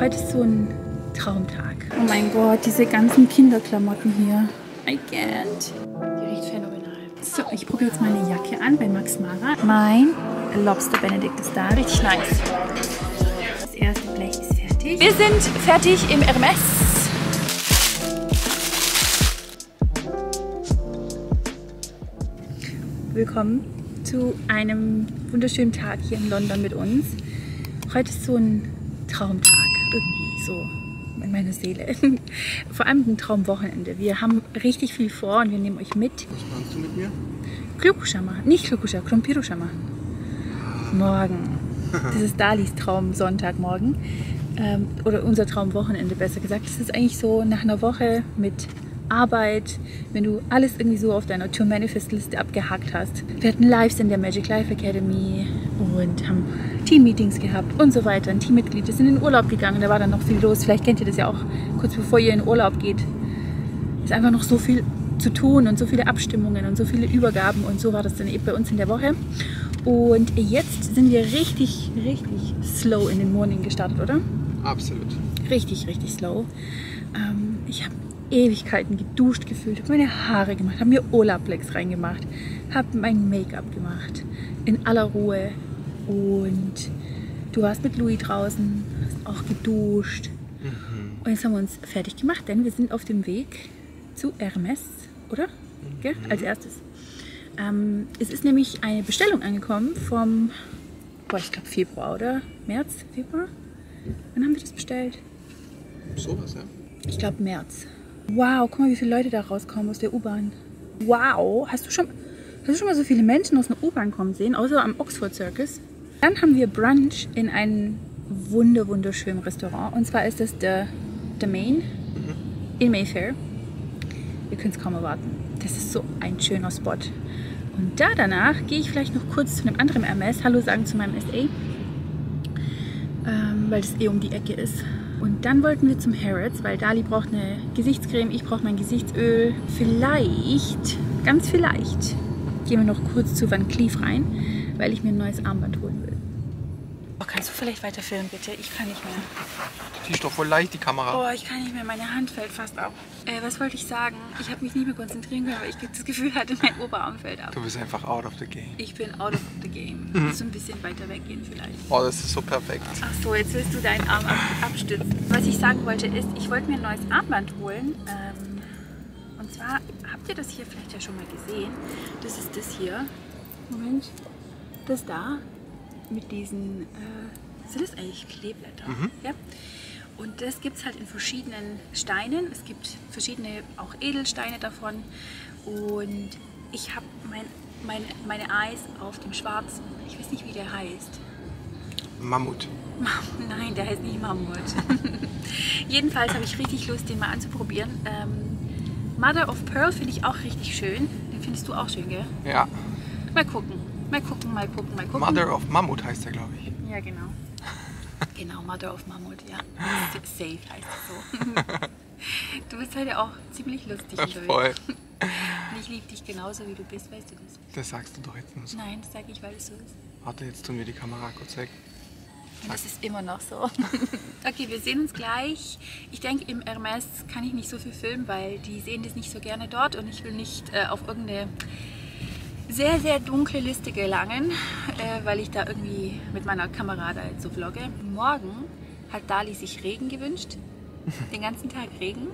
Heute ist so ein Traumtag. Oh mein Gott, diese ganzen Kinderklamotten hier. I can't. Die riecht phänomenal. So, ich probiere jetzt meine Jacke an bei Max Mara. Mein Lobster Benedict ist da. Richtig nice. Das erste Blech ist fertig. Wir sind fertig im Hermès. Willkommen zu einem wunderschönen Tag hier in London mit uns. Heute ist so ein Traumtag, irgendwie so in meiner Seele. Vor allem ein Traumwochenende. Wir haben richtig viel vor und wir nehmen euch mit. Was machst du mit mir? Krumpirusha machen. Nicht Krumpirusha, Krumpirusha machen. Morgen. Das ist Dalis Traum Sonntagmorgen. Oder unser Traumwochenende besser gesagt. Das ist eigentlich so nach einer Woche mit Arbeit, wenn du alles irgendwie so auf deiner Tour-Manifest-Liste abgehakt hast. Wir hatten Lives in der Magic Life Academy und haben Team-Meetings gehabt und so weiter. Ein Teammitglied ist in den Urlaub gegangen, da war dann noch viel los. Vielleicht kennt ihr das ja auch, kurz bevor ihr in Urlaub geht. Ist einfach noch so viel zu tun und so viele Abstimmungen und so viele Übergaben und so war das dann eben bei uns in der Woche. Und jetzt sind wir richtig, richtig slow in den Morning gestartet, oder? Absolut. Richtig, richtig slow. Ich habe Ewigkeiten geduscht gefühlt, habe meine Haare gemacht, habe mir Olaplex reingemacht, habe mein Make-up gemacht, in aller Ruhe. Und du warst mit Louis draußen, hast auch geduscht. Und jetzt haben wir uns fertig gemacht, denn wir sind auf dem Weg zu Hermès, oder? Gell? Als erstes. Es ist nämlich eine Bestellung angekommen vom, ich glaube Februar, oder? März, Februar? Wann haben wir das bestellt? Sowas, ja. Ich glaube März. Wow, guck mal, wie viele Leute da rauskommen aus der U-Bahn. Wow, hast du schon mal so viele Menschen aus einer U-Bahn kommen sehen, außer am Oxford Circus? Dann haben wir Brunch in einem wunderschönen Restaurant. Und zwar ist das The Main in Mayfair. Wir können es kaum erwarten. Das ist so ein schöner Spot. Und da danach gehe ich vielleicht noch kurz zu einem anderen MS, hallo sagen zu meinem SA, weil das eh um die Ecke ist. Und dann wollten wir zum Harrods, weil Dali braucht eine Gesichtscreme, ich brauche mein Gesichtsöl. Vielleicht, ganz vielleicht, gehen wir noch kurz zu Van Cleef rein, weil ich mir ein neues Armband holen will. Oh, kannst du vielleicht weiterfilmen, bitte? Ich kann nicht mehr. Die ist doch voll leicht, die Kamera. Oh, ich kann nicht mehr, meine Hand fällt fast ab. Was wollte ich sagen? Ich habe mich nicht mehr konzentrieren können, weil ich das Gefühl hatte, mein Oberarm fällt ab. Du bist einfach out of the game. Ich bin out of the game. Musst du ein bisschen weiter weggehen vielleicht. Oh, das ist so perfekt. Ach so, jetzt willst du deinen Arm abstützen. Was ich sagen wollte ist, ich wollte mir ein neues Armband holen. Und zwar, habt ihr das hier vielleicht ja schon mal gesehen? Das ist das hier. Moment. Das da. Mit diesen, sind das eigentlich Kleeblätter? Ja. Und das gibt es halt in verschiedenen Steinen. Es gibt verschiedene auch Edelsteine davon. Und ich habe meine Eyes auf dem schwarzen. Ich weiß nicht, wie der heißt. Mammut. Nein, der heißt nicht Mammut. Jedenfalls habe ich richtig Lust, den mal anzuprobieren. Mother of Pearl finde ich auch richtig schön. Den findest du auch schön, gell? Ja. Mal gucken. Mal gucken. Mother of Mammut heißt der, glaube ich. Ja, genau. Genau, Mother of Mammut, ja. Safe heißt es so. Du bist halt ja auch ziemlich lustig. Voll. Und ich liebe dich genauso, wie du bist, weißt du das? Das sagst du doch jetzt nicht so. Nein, das sage ich, weil es so ist. Warte, jetzt tun wir die Kamera kurz weg. Und das ist immer noch so. Okay, wir sehen uns gleich. Ich denke, im Hermès kann ich nicht so viel filmen, weil die sehen das nicht so gerne dort und ich will nicht auf irgendeine sehr, sehr dunkle Liste gelangen, weil ich da irgendwie mit meiner Kamera da jetzt so vlogge. Morgen hat Dali sich Regen gewünscht, den ganzen Tag Regen,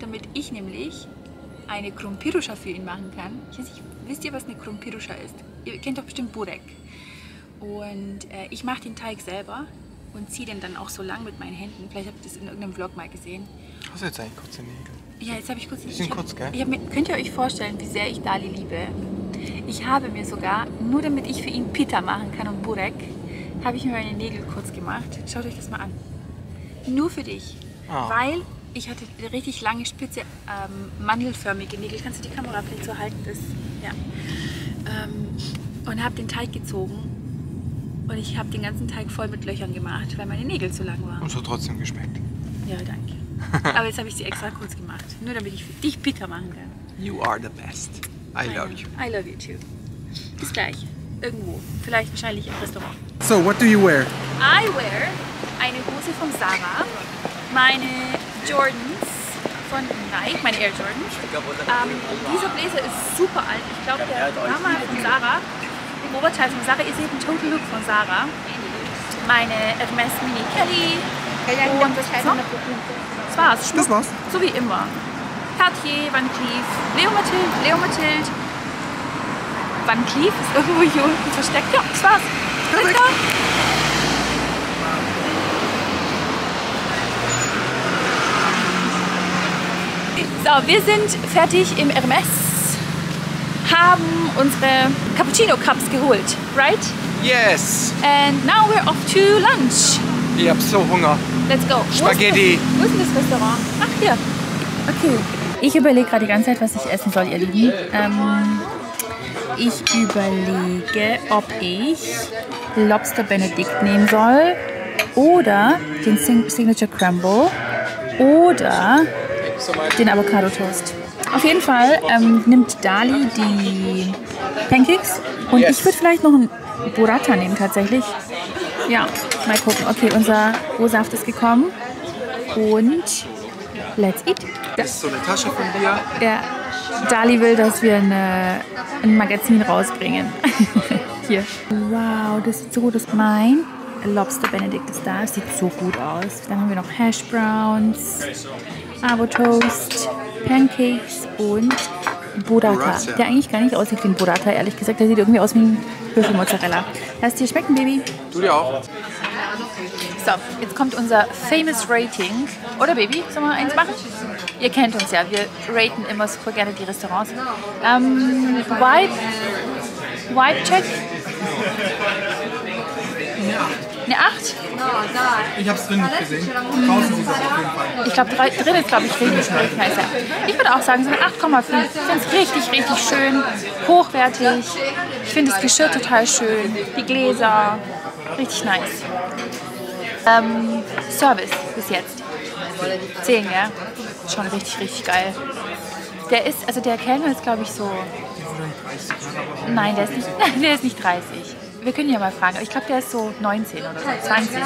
damit ich nämlich eine Krumpirusha für ihn machen kann. Ich weiß nicht, wisst ihr, was eine Krumpirusha ist? Ihr kennt doch bestimmt Burek. Und ich mache den Teig selber und ziehe den dann auch so lang mit meinen Händen. Vielleicht habt ihr das in irgendeinem Vlog mal gesehen. Hast du jetzt eigentlich kurze Nägel? Ja, jetzt habe ich kurze Nägel. Bisschen kurz, gell? Könnt ihr euch vorstellen, wie sehr ich Dali liebe? Ich habe mir sogar, nur damit ich für ihn Pita machen kann und Burek, habe ich mir meine Nägel kurz gemacht. Schaut euch das mal an. Nur für dich. Oh. Weil ich hatte richtig lange, spitze, mandelförmige Nägel. Kannst du die Kamera vielleicht so halten? Bis? Ja. Und habe den Teig gezogen. Und ich habe den ganzen Teig voll mit Löchern gemacht, weil meine Nägel zu lang waren. Und so trotzdem geschmeckt. Ja, danke. Aber jetzt habe ich sie extra kurz gemacht. Nur damit ich für dich Pita machen kann. You are the best. I love you. I love you too. Bis gleich. Irgendwo. Vielleicht wahrscheinlich im Restaurant. So, what do you wear? I wear eine Hose von Zara, meine Jordans von Nike, meine Air Jordans. Dieser Blazer ist super alt. Ich glaube, der Name von Zara, im Oberteil von Zara, ihr seht den Total Look von Zara. Meine Hermès Mini Kelly. Und das war's noch. Das war's. Das war's. So wie immer. Cartier, Van Cleef, Leo Mathilde. Van Cleef ist irgendwo hier unten versteckt. Ja, das war's. Perfekt. So, wir sind fertig im Hermès, haben unsere Cappuccino Cups geholt, right? Yes. And now we're off to lunch. Ich hab so Hunger. Let's go. Spaghetti. Wo ist denn das Restaurant? Ach, hier. Okay. Ich überlege gerade die ganze Zeit, was ich essen soll, ihr Lieben. Ich überlege, ob ich Lobster Benedict nehmen soll oder den Signature Crumble oder den Avocado Toast. Auf jeden Fall nimmt Dali die Pancakes und ich würde vielleicht noch einen Burrata nehmen tatsächlich. Ja, mal gucken. Okay, unser O-Saft ist gekommen und let's eat. Das ist so eine Tasche von dir. Ja. Dali will, dass wir ein Magazin rausbringen. Hier. Wow, das sieht so gut aus. Mein Lobster Benedict ist da. Das sieht so gut aus. Dann haben wir noch Hash Browns, Avocado-Toast, Pancakes und Burrata. Der eigentlich gar nicht aussieht wie ein Burrata, ehrlich gesagt. Der sieht irgendwie aus wie ein Büffelmozzarella. Lass dir schmecken, Baby. Du dir auch. So, jetzt kommt unser Famous Rating. Oder Baby, sollen wir eins machen? Ihr kennt uns ja, wir raten immer super gerne die Restaurants. Vibe-Check? Eine 8? Ich hab's drin nicht gesehen. Draußen ist es auf jeden Fall. Ich glaube, drin ist, glaube ich, richtig nice. Ich würde auch sagen, so eine 8,5. Ich finde es richtig, richtig schön, hochwertig. Ich finde das Geschirr total schön. Die Gläser, richtig nice. Service bis jetzt. 10, ja? Schon richtig, richtig geil. Der ist, also der Kellner ist, glaube ich, so... Nein, der ist nicht 30. Wir können ja mal fragen. Ich glaube, der ist so 19 oder so, 20.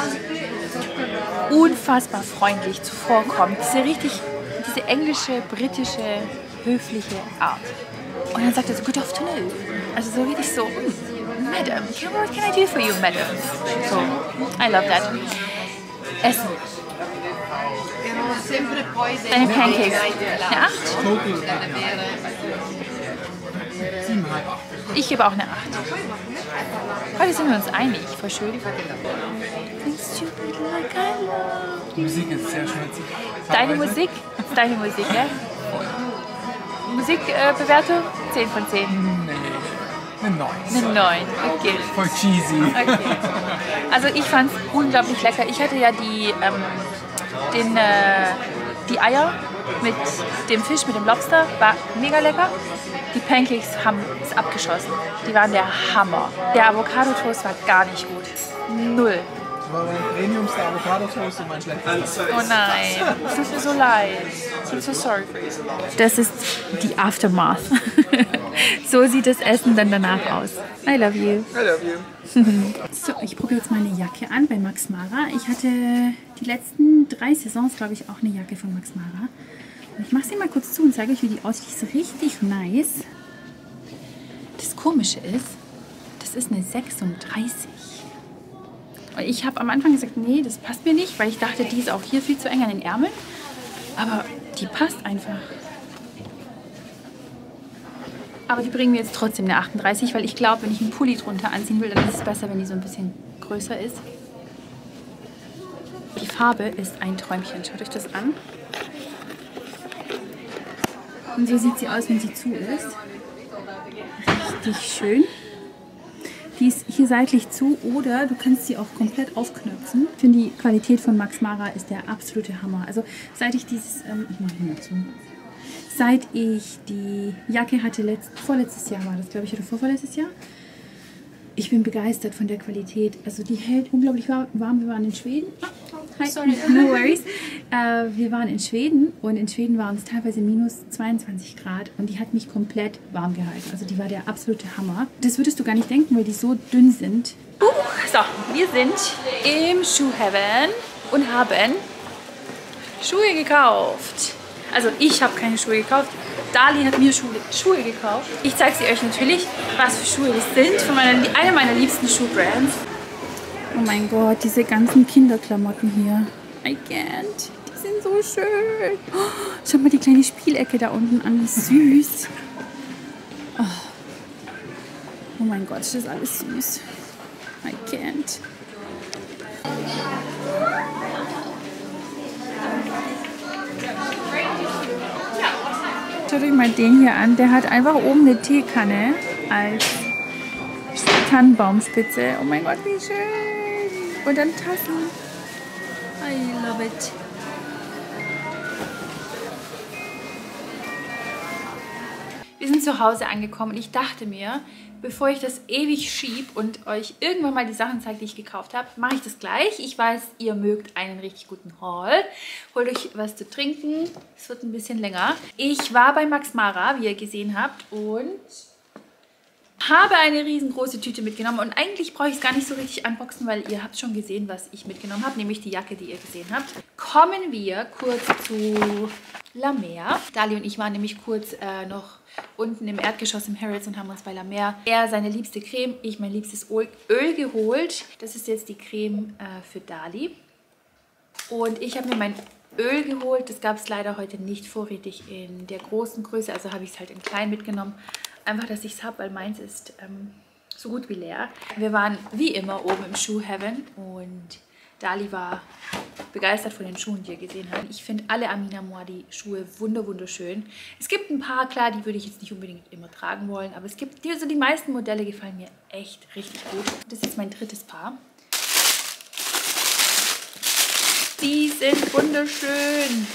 Unfassbar freundlich, zuvorkommend. Diese englische, britische, höfliche Art. Und dann sagt er so, good afternoon. Also so richtig so, Madam, what can I do for you, Madam? So, I love that. Essen. Deine Pancakes. Eine 8? Ich gebe auch eine 8. Heute sind wir uns einig. Voll schön. Die Musik ist sehr schmutzig. Deine Musik? Deine Musik, ja? Musikbewertung? 10 von 10. Nee. Eine 9. Eine 9, okay. Voll cheesy. Okay. Also ich fand es unglaublich lecker. Ich hatte ja die Eier mit dem Fisch, mit dem Lobster, war mega lecker. Die Pancakes haben es abgeschossen. Die waren der Hammer. Der Avocado-Toast war gar nicht gut. 0. War mein premiumster Avocado-Toast und mein schlechtester. Oh nein, es tut mir so leid. I'm so sorry for you. Das ist die Aftermath. So sieht das Essen dann danach aus. I love you. I love you. So, ich probiere jetzt meine Jacke an bei Max Mara. Ich hatte die letzten 3 Saisons, glaube ich, auch eine Jacke von Max Mara. Ich mache sie mal kurz zu und zeige euch, wie die aussieht. Die ist richtig nice. Das Komische ist, das ist eine 36. Und ich habe am Anfang gesagt, nee, das passt mir nicht, weil ich dachte, die ist auch hier viel zu eng an den Ärmeln. Aber die passt einfach. Aber die bringen mir jetzt trotzdem eine 38, weil ich glaube, wenn ich einen Pulli drunter anziehen will, dann ist es besser, wenn die so ein bisschen größer ist. Die Farbe ist ein Träumchen. Schaut euch das an. Und so sieht sie aus, wenn sie zu ist. Richtig schön. Die ist hier seitlich zu oder du kannst sie auch komplett aufknöpfen. Ich finde, die Qualität von Max Mara ist der absolute Hammer. Also seit ich ich mache hier mal zu. Seit ich die Jacke hatte, vorletztes Jahr war das, glaube ich, oder vorletztes Jahr. Ich bin begeistert von der Qualität. Also die hält unglaublich warm. Wir waren in Schweden. Hi. Sorry. No worries. Wir waren in Schweden und in Schweden waren es teilweise minus 22 Grad und die hat mich komplett warm gehalten. Also die war der absolute Hammer. Das würdest du gar nicht denken, weil die so dünn sind. So, wir sind im Shoe Heaven. und haben Schuhe gekauft. Also ich habe keine Schuhe gekauft. Darlene hat mir Schuhe gekauft. Ich zeige sie euch natürlich, was für Schuhe das sind. Von einer meiner liebsten Schuhbrands. Oh mein Gott, diese ganzen Kinderklamotten hier. I can't. Die sind so schön. Oh, schau mal die kleine Spielecke da unten an. Süß. Oh, oh mein Gott, das ist alles süß. I can't. Schaut euch mal den hier an. Der hat einfach oben eine Teekanne als Tannenbaumspitze. Oh mein Gott, wie schön. Und dann Tassen. I love it. Wir sind zu Hause angekommen und ich dachte mir, bevor ich das ewig schiebe und euch irgendwann mal die Sachen zeige, die ich gekauft habe, mache ich das gleich. Ich weiß, ihr mögt einen richtig guten Haul. Holt euch was zu trinken. Es wird ein bisschen länger. Ich war bei Max Mara, wie ihr gesehen habt, und habe eine riesengroße Tüte mitgenommen. Und eigentlich brauche ich es gar nicht so richtig unboxen, weil ihr habt schon gesehen, was ich mitgenommen habe, nämlich die Jacke, die ihr gesehen habt. Kommen wir kurz zu La Mer. Dali und ich waren nämlich kurz noch unten im Erdgeschoss im Harrods und haben uns bei La Mer seine liebste Creme, ich mein liebstes Öl geholt. Das ist jetzt die Creme für Dali. Und ich habe mir mein Öl geholt. Das gab es leider heute nicht vorrätig in der großen Größe. Also habe ich es halt in klein mitgenommen. Einfach, dass ich es habe, weil meins ist so gut wie leer. Wir waren wie immer oben im Schuhheaven und Dali war begeistert von den Schuhen, die ihr gesehen habt. Ich finde alle Amina Moadi Schuhe wunderschön. Es gibt ein paar, klar, die würde ich jetzt nicht unbedingt immer tragen wollen, aber es gibt, also die meisten Modelle gefallen mir echt richtig gut. Das ist mein drittes Paar. Die sind wunderschön.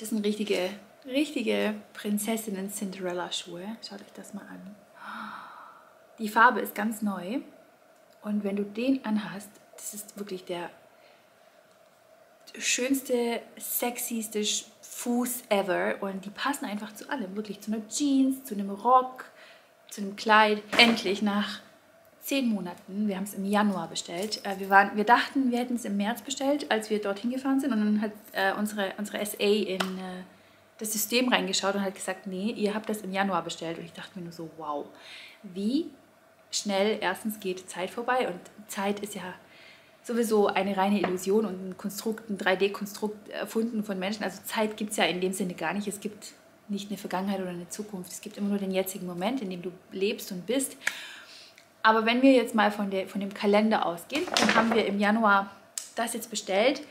Das sind richtige Prinzessinnen-Cinderella-Schuhe. Schaut euch das mal an. Die Farbe ist ganz neu und wenn du den anhast, das ist wirklich der schönste, sexyste Fuß ever und die passen einfach zu allem, wirklich zu einer Jeans, zu einem Rock, zu einem Kleid. Endlich nach 10 Monaten, wir haben es im Januar bestellt, wir dachten, wir hätten es im März bestellt, als wir dorthin gefahren sind und dann hat unsere SA in das System reingeschaut und hat gesagt, nee, ihr habt das im Januar bestellt. Und ich dachte mir nur so, wow, wie schnell erstens geht Zeit vorbei. Und Zeit ist ja sowieso eine reine Illusion und ein Konstrukt, ein 3D-Konstrukt erfunden von Menschen. Also Zeit gibt es ja in dem Sinne gar nicht. Es gibt nicht eine Vergangenheit oder eine Zukunft. Es gibt immer nur den jetzigen Moment, in dem du lebst und bist. Aber wenn wir jetzt mal von dem Kalender ausgehen, dann haben wir im Januar das jetzt bestellt.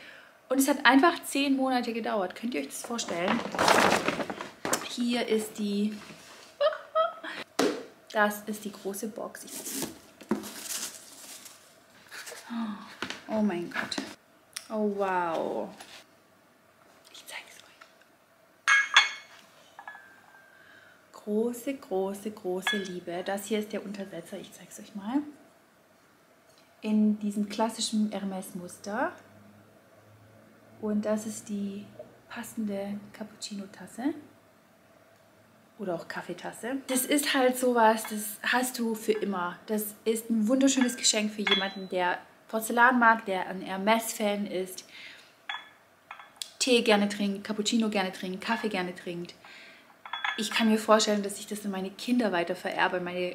Und es hat einfach 10 Monate gedauert. Könnt ihr euch das vorstellen? Hier ist die... Das ist die große Box. Oh mein Gott. Oh wow. Ich zeige es euch. Große, große, große Liebe. Das hier ist der Untersetzer. Ich zeige es euch mal. In diesem klassischen Hermès-Muster. Und das ist die passende Cappuccino-Tasse oder auch Kaffeetasse. Das ist halt sowas, das hast du für immer. Das ist ein wunderschönes Geschenk für jemanden, der Porzellan mag, der ein Hermès-Fan ist, Tee gerne trinkt, Cappuccino gerne trinkt, Kaffee gerne trinkt. Ich kann mir vorstellen, dass ich das an meine Kinder weiter vererbe, meine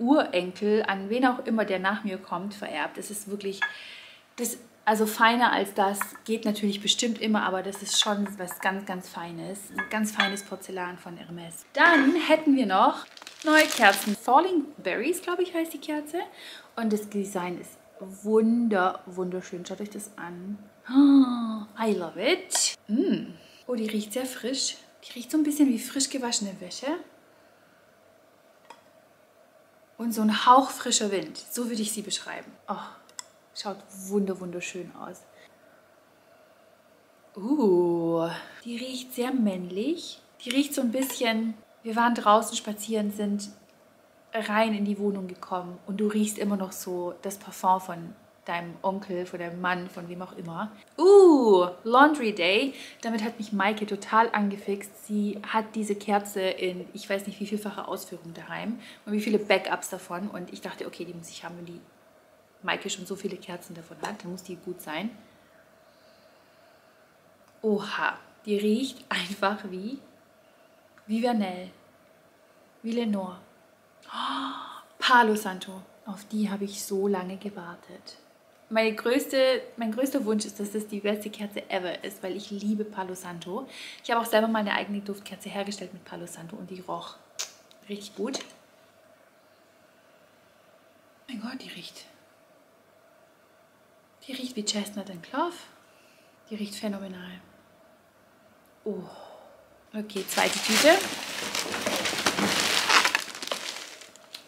Urenkel, an wen auch immer, der nach mir kommt, vererbt. Das ist wirklich... Also feiner als das geht natürlich bestimmt immer, aber das ist schon was ganz, ganz Feines. Ein ganz feines Porzellan von Hermès. Dann hätten wir noch neue Kerzen. Falling Berries, glaube ich, heißt die Kerze. Und das Design ist wunderschön. Schaut euch das an. Oh, I love it. Mm. Oh, die riecht sehr frisch. Die riecht so ein bisschen wie frisch gewaschene Wäsche. Und so ein Hauch frischer Wind. So würde ich sie beschreiben. Oh. Schaut wunderschön aus. Die riecht sehr männlich. Die riecht so ein bisschen... Wir waren draußen spazieren, sind rein in die Wohnung gekommen und du riechst immer noch so das Parfum von deinem Onkel, von deinem Mann, von wem auch immer. Laundry Day. Damit hat mich Maike total angefixt. Sie hat diese Kerze in, ich weiß nicht wie vielfache Ausführung daheim und wie viele Backups davon. Und ich dachte, okay, die muss ich haben, wenn die Maike schon so viele Kerzen davon hat, dann muss die gut sein. Oha, die riecht einfach wie Vanille, wie Lenore. Oh, Palo Santo, auf die habe ich so lange gewartet. Mein größter Wunsch ist, dass das die beste Kerze ever ist, weil ich liebe Palo Santo. Ich habe auch selber meine eigene Duftkerze hergestellt mit Palo Santo und die roch richtig gut. Mein Gott, die riecht wie Chestnut and Clove. Die riecht phänomenal. Oh. Okay, zweite Tüte.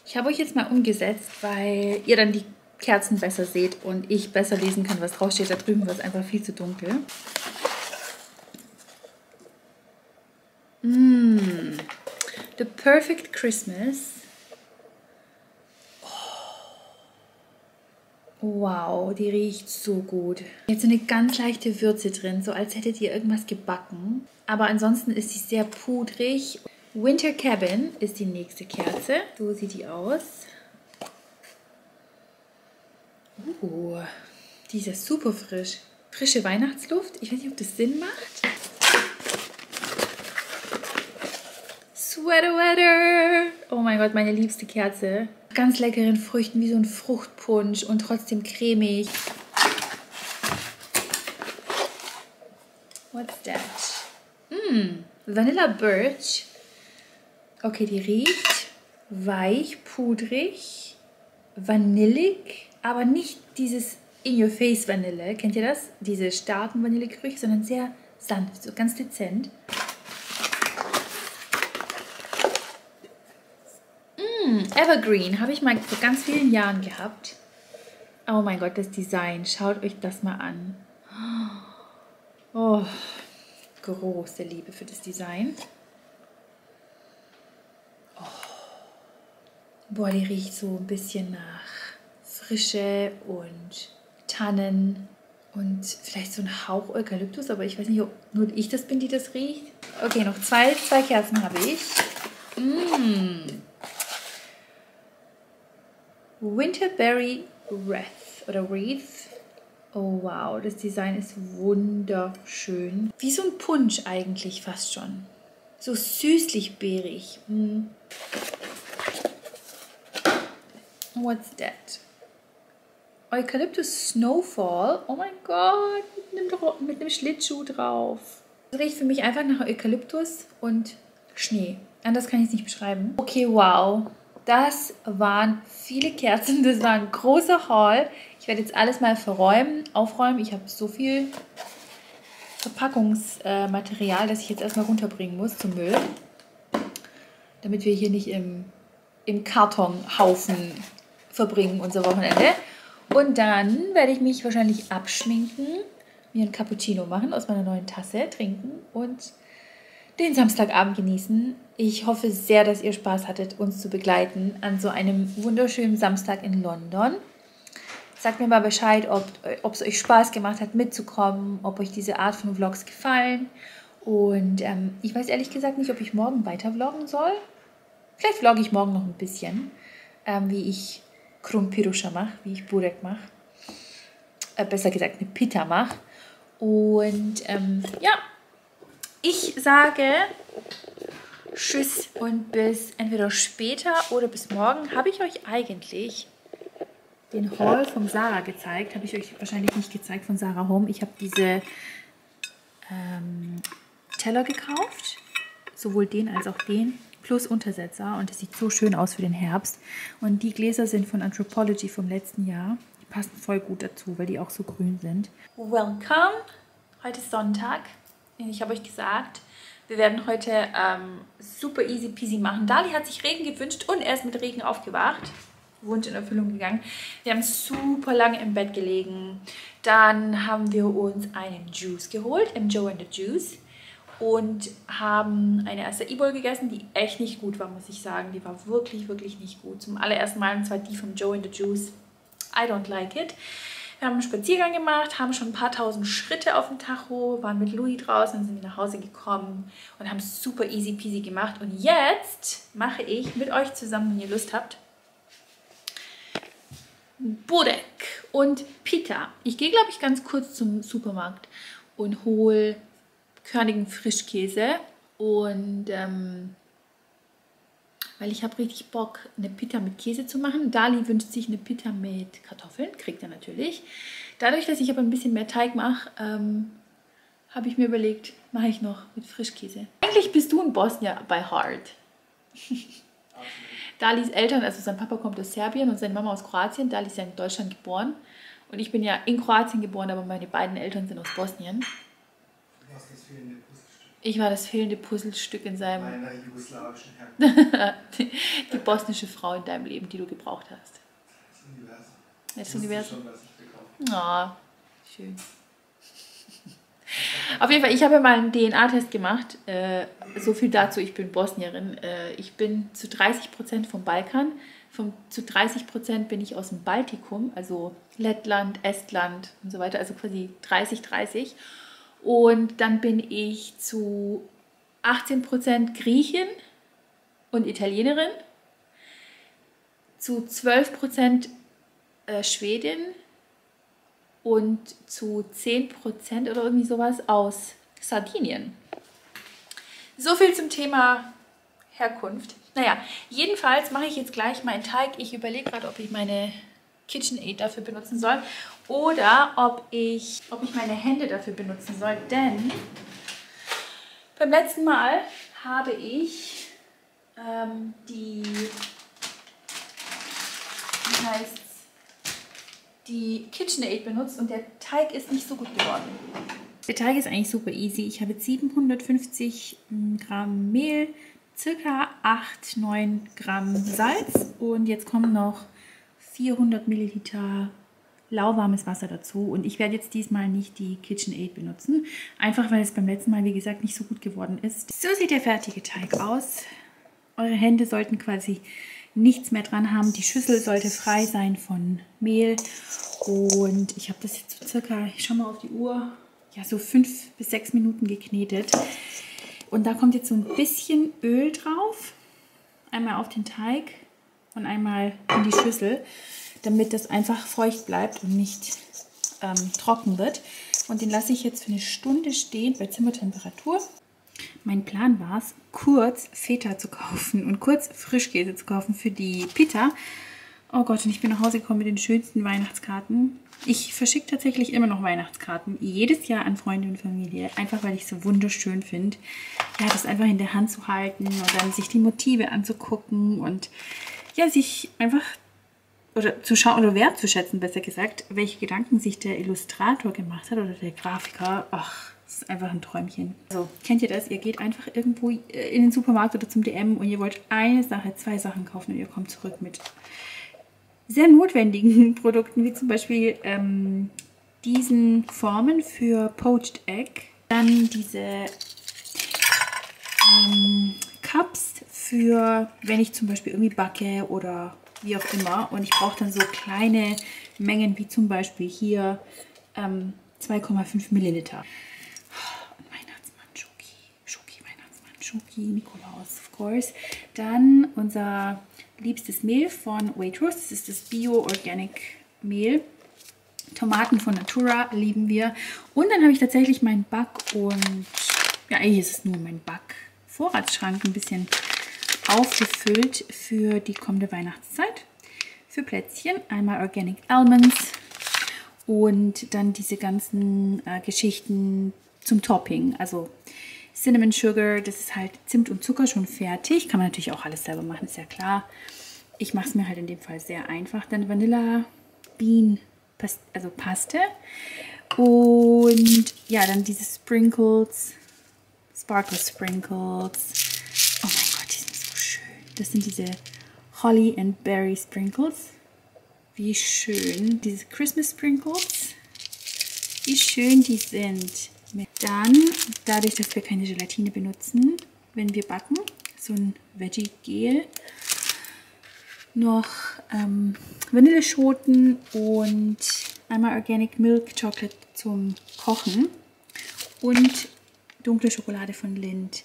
Ich habe euch jetzt mal umgesetzt, weil ihr dann die Kerzen besser seht und ich besser lesen kann, was draufsteht. Da drüben war es einfach viel zu dunkel. The Perfect Christmas. Wow, die riecht so gut. Jetzt so eine ganz leichte Würze drin, so als hättet ihr irgendwas gebacken. Aber ansonsten ist sie sehr pudrig. Winter Cabin ist die nächste Kerze. So sieht die aus. Die ist ja super frisch. Frische Weihnachtsluft. Ich weiß nicht, ob das Sinn macht. Sweater Weather. Oh mein Gott, meine liebste Kerze. Ganz leckeren Früchten, wie so ein Fruchtpunsch und trotzdem cremig. What's that? Vanilla Birch. Okay, die riecht weich, pudrig, vanillig, aber nicht dieses In-Your-Face-Vanille. Kennt ihr das? Diese starken Vanillegerüche, sondern sehr sanft, so ganz dezent. Evergreen habe ich mal vor ganz vielen Jahren gehabt. Oh mein Gott, das Design. Schaut euch das mal an. Oh, große Liebe für das Design. Oh. Boah, die riecht so ein bisschen nach Frische und Tannen und vielleicht so ein Hauch Eukalyptus, aber ich weiß nicht, ob nur ich das bin, die das riecht. Okay, noch zwei Kerzen habe ich. Winterberry Wreath oder Wreath. Oh wow, das Design ist wunderschön. Wie so ein Punsch eigentlich fast schon. So süßlich-beerig. What's that? Eukalyptus Snowfall. Oh mein Gott, mit einem Schlittschuh drauf. Das riecht für mich einfach nach Eukalyptus und Schnee. Anders kann ich es nicht beschreiben. Okay, wow. Das waren viele Kerzen, das war ein großer Haul. Ich werde jetzt alles mal aufräumen. Ich habe so viel Verpackungsmaterial, dass ich jetzt erstmal runterbringen muss zum Müll. Damit wir hier nicht im Kartonhaufen verbringen unser Wochenende. Und dann werde ich mich wahrscheinlich abschminken, mir einen Cappuccino machen, aus meiner neuen Tasse trinken und den Samstagabend genießen. Ich hoffe sehr, dass ihr Spaß hattet, uns zu begleiten an so einem wunderschönen Samstag in London. Sagt mir mal Bescheid, ob es euch Spaß gemacht hat, mitzukommen, ob euch diese Art von Vlogs gefallen. Und ich weiß ehrlich gesagt nicht, ob ich morgen weiter vloggen soll. Vielleicht vlogge ich morgen noch ein bisschen, wie ich Krumpirusha mache, wie ich Burek mache. Besser gesagt, eine Pita mache. Und ja, ich sage tschüss und bis entweder später oder bis morgen. Habe ich euch eigentlich den Haul von Sarah gezeigt? Habe ich euch wahrscheinlich nicht gezeigt, von Sarah Home. Ich habe diese Teller gekauft, sowohl den als auch den, plus Untersetzer. Und das sieht so schön aus für den Herbst. Und die Gläser sind von Anthropology vom letzten Jahr. Die passen voll gut dazu, weil die auch so grün sind. Welcome! Heute ist Sonntag. Ich habe euch gesagt, wir werden heute super easy peasy machen. Dali hat sich Regen gewünscht und er ist mit Regen aufgewacht. Wunsch in Erfüllung gegangen. Wir haben super lange im Bett gelegen. Dann haben wir uns einen Juice geholt, im Joe and the Juice. Und haben eine Acai Bowl gegessen, die echt nicht gut war, muss ich sagen. Die war wirklich, wirklich nicht gut. Zum allerersten Mal, und zwar die vom Joe and the Juice. I don't like it. Wir haben einen Spaziergang gemacht, haben schon ein paar tausend Schritte auf dem Tacho, waren mit Louis draußen, sind nach Hause gekommen und haben es super easy peasy gemacht. Und jetzt mache ich mit euch zusammen, wenn ihr Lust habt, Burek und Pita. Ich gehe, glaube ich, ganz kurz zum Supermarkt und hole körnigen Frischkäse und weil ich habe richtig Bock, eine Pita mit Käse zu machen. Dali wünscht sich eine Pita mit Kartoffeln, kriegt er natürlich. Dadurch, dass ich aber ein bisschen mehr Teig mache, habe ich mir überlegt, mache ich noch mit Frischkäse. Eigentlich bist du in Bosnien bei Hard. Dalis Eltern, also sein Papa kommt aus Serbien und seine Mama aus Kroatien. Dali ist ja in Deutschland geboren und ich bin ja in Kroatien geboren, aber meine beiden Eltern sind aus Bosnien. Du warst das fehlende Puzzlestück. Ich war das fehlende Puzzlestück in seinem... Meiner jugoslawischen Herkunft. Die bosnische Frau in deinem Leben, die du gebraucht hast. Das Universum. Das Universum. Schon, was ich bekomme. Oh, schön. Auf jeden Fall, ich habe mal einen DNA-Test gemacht, so viel dazu, ich bin Bosnierin, ich bin zu 30% vom Balkan, zu 30% bin ich aus dem Baltikum, also Lettland, Estland und so weiter, also quasi 30-30 und dann bin ich zu 18% Griechin und Italienerin, zu 12% Schwedin, und zu 10% oder irgendwie sowas aus Sardinien. So viel zum Thema Herkunft. Naja, jedenfalls mache ich jetzt gleich meinen Teig. Ich überlege gerade, ob ich meine KitchenAid dafür benutzen soll oder ob ich meine Hände dafür benutzen soll. Denn beim letzten Mal habe ich die KitchenAid benutzt und der Teig ist nicht so gut geworden. Der Teig ist eigentlich super easy. Ich habe 750 Gramm Mehl, circa 8-9 Gramm Salz und jetzt kommen noch 400 Milliliter lauwarmes Wasser dazu. Und ich werde jetzt diesmal nicht die KitchenAid benutzen, einfach weil es beim letzten Mal, wie gesagt, nicht so gut geworden ist. So sieht der fertige Teig aus. Eure Hände sollten quasi nichts mehr dran haben. Die Schüssel sollte frei sein von Mehl und ich habe das jetzt so circa, ich schau mal auf die Uhr, ja so 5 bis 6 Minuten geknetet und da kommt jetzt so ein bisschen Öl drauf, einmal auf den Teig und einmal in die Schüssel, damit das einfach feucht bleibt und nicht trocken wird und den lasse ich jetzt für eine Stunde stehen bei Zimmertemperatur. Mein Plan war es, kurz Feta zu kaufen und kurz Frischkäse zu kaufen für die Pita. Oh Gott, und ich bin nach Hause gekommen mit den schönsten Weihnachtskarten. Ich verschicke tatsächlich immer noch Weihnachtskarten, jedes Jahr an Freunde und Familie, einfach weil ich es so wunderschön finde. Ja, das einfach in der Hand zu halten und dann sich die Motive anzugucken und ja, sich einfach oder zu schauen oder wertzuschätzen, besser gesagt, welche Gedanken sich der Illustrator gemacht hat oder der Grafiker. Ach, das ist einfach ein Träumchen. Also, kennt ihr das? Ihr geht einfach irgendwo in den Supermarkt oder zum DM und ihr wollt eine Sache, 2 Sachen kaufen und ihr kommt zurück mit sehr notwendigen Produkten, wie zum Beispiel diesen Formen für Poached Egg. Dann diese Cups für, wenn ich zum Beispiel irgendwie backe oder wie auch immer. Und ich brauche dann so kleine Mengen, wie zum Beispiel hier 2,5 Milliliter. Schoki, Nikolaus, of course. Dann unser liebstes Mehl von Waitrose. Das ist das Bio-Organic-Mehl. Tomaten von Natura lieben wir. Und dann habe ich tatsächlich meinen Back- und... ja, eigentlich ist es nur mein Back-Vorratsschrank ein bisschen aufgefüllt für die kommende Weihnachtszeit. Für Plätzchen einmal Organic Almonds und dann diese ganzen Geschichten zum Topping. Also... Cinnamon Sugar, das ist halt Zimt und Zucker schon fertig. Kann man natürlich auch alles selber machen, ist ja klar. Ich mache es mir halt in dem Fall sehr einfach. Dann Vanilla Bean, also Paste. Und ja, dann diese Sprinkles, Sparkle Sprinkles. Oh mein Gott, die sind so schön. Das sind diese Holly and Berry Sprinkles. Wie schön. Diese Christmas Sprinkles. Wie schön die sind. Dann, dadurch, dass wir keine Gelatine benutzen, wenn wir backen, so ein Veggie-Gel, noch Vanilleschoten und Einmal Organic Milk Chocolate zum Kochen und dunkle Schokolade von Lindt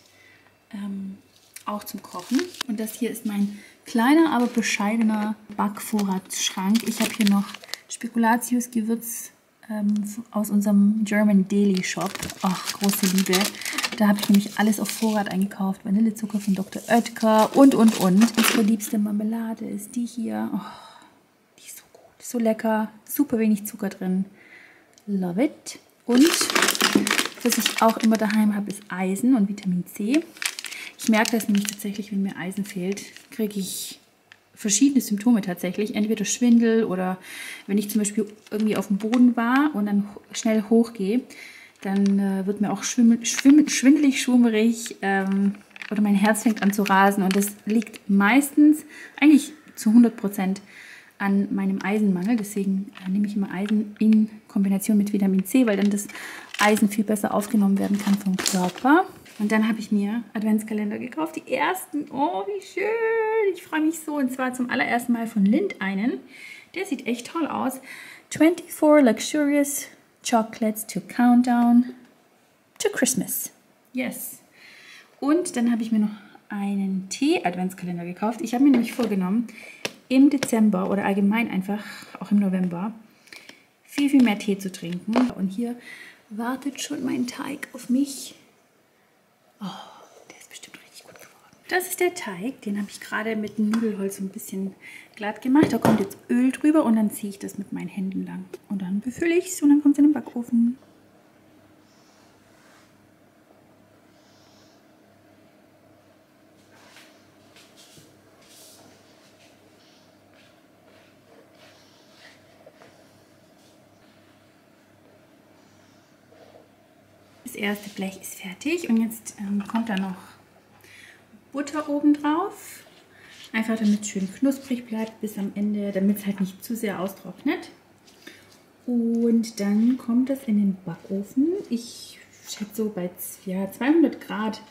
auch zum Kochen. Und das hier ist mein kleiner, aber bescheidener Backvorratsschrank. Ich habe hier noch Spekulatius-Gewürz aus unserem German Daily Shop. Ach, große Liebe. Da habe ich nämlich alles auf Vorrat eingekauft. Vanillezucker von Dr. Oetker und. Unsere liebste Marmelade ist die hier. Oh, die ist so gut, so lecker. Super wenig Zucker drin. Love it. Und was ich auch immer daheim habe, ist Eisen und Vitamin C. Ich merke das nämlich tatsächlich, wenn mir Eisen fehlt, kriege ich verschiedene Symptome tatsächlich. Entweder Schwindel oder wenn ich zum Beispiel irgendwie auf dem Boden war und dann schnell hochgehe, dann wird mir auch schwindelig, schwummerig oder mein Herz fängt an zu rasen. Und das liegt meistens, eigentlich zu 100% an meinem Eisenmangel. Deswegen nehme ich immer Eisen in Kombination mit Vitamin C, weil dann das Eisen viel besser aufgenommen werden kann vom Körper. Und dann habe ich mir Adventskalender gekauft, die ersten. Oh, wie schön! Ich freue mich so. Und zwar zum allerersten Mal von Lindt einen. Der sieht echt toll aus. 24 Luxurious Chocolates to Countdown to Christmas. Yes. Und dann habe ich mir noch einen Tee-Adventskalender gekauft. Ich habe mir nämlich vorgenommen, im Dezember oder allgemein einfach auch im November viel, viel mehr Tee zu trinken. Und hier wartet schon mein Teig auf mich. Oh, der ist bestimmt richtig gut geworden. Das ist der Teig, den habe ich gerade mit dem Nudelholz so ein bisschen glatt gemacht. Da kommt jetzt Öl drüber und dann ziehe ich das mit meinen Händen lang. Und dann befülle ich es und dann kommt es in den Backofen. Das erste Blech ist fertig und jetzt kommt da noch Butter oben drauf. Einfach damit es schön knusprig bleibt bis am Ende, damit es halt nicht zu sehr austrocknet. Und dann kommt das in den Backofen. Ich schätze so bei 200 Grad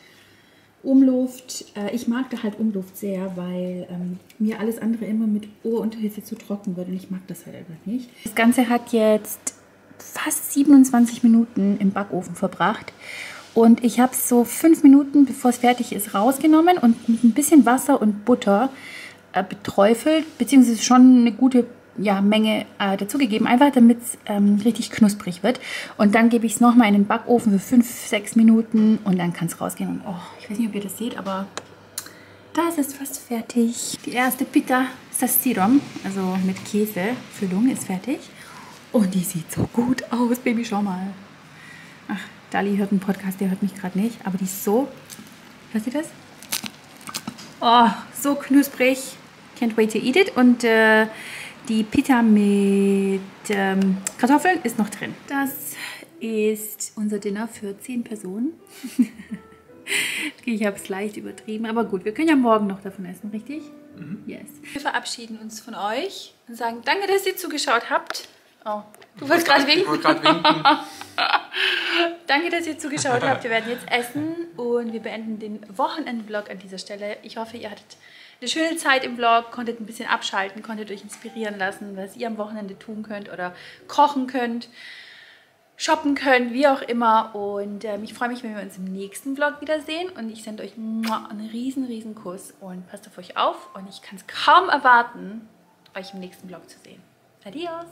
Umluft. Ich mag da halt Umluft sehr, weil mir alles andere immer mit Ohrunterhitze zu trocken wird und ich mag das halt einfach nicht. Das Ganze hat jetzt fast 27 Minuten im Backofen verbracht und ich habe es so 5 Minuten, bevor es fertig ist, rausgenommen und mit ein bisschen Wasser und Butter beträufelt, beziehungsweise schon eine gute Menge dazugegeben, einfach damit es richtig knusprig wird. Und dann gebe ich es nochmal in den Backofen für 5-6 Minuten und dann kann es rausgehen. Und oh, ich weiß nicht, ob ihr das seht, aber das ist fast fertig. Die erste Pita Sassirom, also mit Käsefüllung, ist fertig. Und die sieht so gut aus, Baby, schau mal. Ach, Dali hört einen Podcast, der hört mich gerade nicht. Aber die ist so, hört ihr das? Oh, so knusprig. Can't wait to eat it. Und die Pita mit Kartoffeln ist noch drin. Das ist unser Dinner für 10 Personen. Ich habe es leicht übertrieben, aber gut, wir können ja morgen noch davon essen, richtig? Mhm. Yes. Wir verabschieden uns von euch und sagen danke, dass ihr zugeschaut habt. Oh, du wolltest gerade winken. Ich wollte gerade winken. Danke, dass ihr zugeschaut habt. Wir werden jetzt essen und wir beenden den Wochenenden-Vlog an dieser Stelle. Ich hoffe, ihr hattet eine schöne Zeit im Vlog, konntet ein bisschen abschalten, konntet euch inspirieren lassen, was ihr am Wochenende tun könnt oder kochen könnt, shoppen könnt, wie auch immer. Und ich freue mich, wenn wir uns im nächsten Vlog wiedersehen. Und ich sende euch einen riesen Kuss und passt auf euch auf. Und ich kann es kaum erwarten, euch im nächsten Vlog zu sehen. Adios!